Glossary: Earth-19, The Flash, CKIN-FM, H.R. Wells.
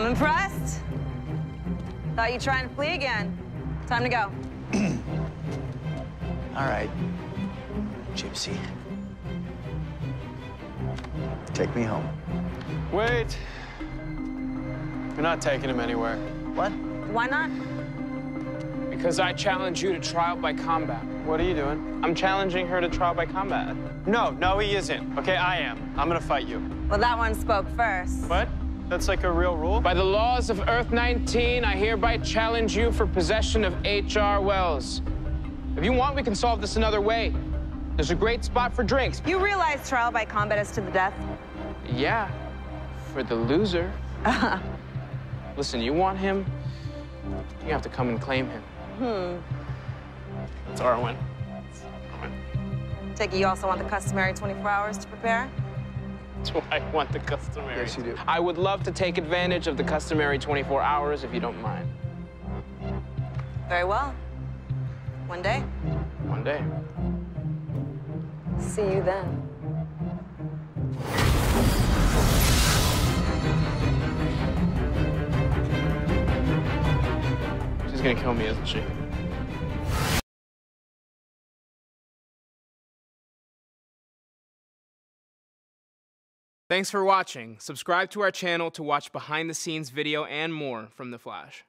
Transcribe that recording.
I'm impressed. Thought you'd try and flee again. Time to go. All right, Gypsy. Take me home. Wait. You're not taking him anywhere. What? Why not? Because I challenge you to trial by combat. What are you doing? I'm challenging her to trial by combat. No, he isn't. Okay, I am. I'm gonna fight you. Well, that one spoke first. What? That's like a real rule? By the laws of Earth-19, I hereby challenge you for possession of H.R. Wells. If you want, we can solve this another way. There's a great spot for drinks. You realize trial by combat is to the death? Yeah, for the loser. Listen, you want him, you have to come and claim him. It's our win. Take it you also want the customary 24 hours to prepare? Do I want the customary? Yes, you do. I would love to take advantage of the customary 24 hours if you don't mind. Very well. One day. One day. See you then. She's gonna kill me, isn't she? Thanks for watching. Subscribe to our channel to watch behind-the-scenes video and more from The Flash.